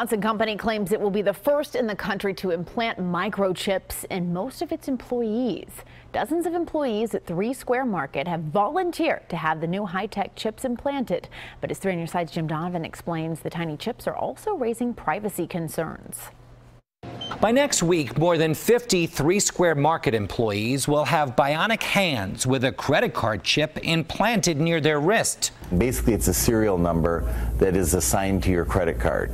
Johnson Company claims it will be the first in the country to implant microchips in most of its employees. Dozens of employees at Three Square Market have volunteered to have the new high-tech chips implanted. But as 3 on Your Side's Jim Donovan explains, the tiny chips are also raising privacy concerns. By next week, more than 50 Three Square Market employees will have bionic hands with a credit card chip implanted near their wrist. Basically, it's a serial number that is assigned to your credit card.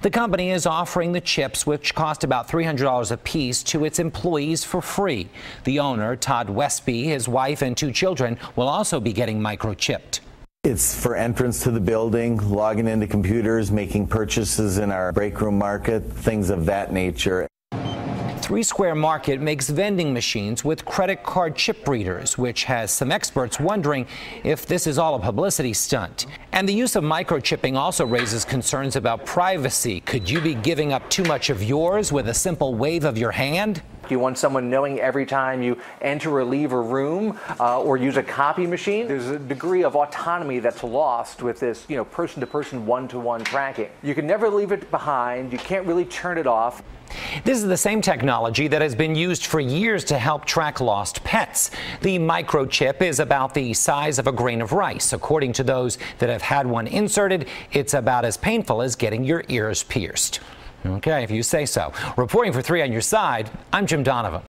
The company is offering the chips, which cost about $300 apiece, to its employees for free. The owner, Todd Westby, his wife and 2 children will also be getting microchipped. It's for entrance to the building, logging into computers, making purchases in our break room market, things of that nature. Three Square Market makes vending machines with credit card chip readers, which has some experts wondering if this is all a publicity stunt. And the use of microchipping also raises concerns about privacy. Could you be giving up too much of yours with a simple wave of your hand? Do you want someone knowing every time you enter or leave a room or use a copy machine? There's a degree of autonomy that's lost with this, person-to-person, one-to-one tracking. You can never leave it behind. You can't really turn it off. This is the same technology that has been used for years to help track lost pets. The microchip is about the size of a grain of rice. According to those that have had one inserted, it's about as painful as getting your ears pierced. Okay, if you say so. Reporting for 3 on Your Side, I'm Jim Donovan.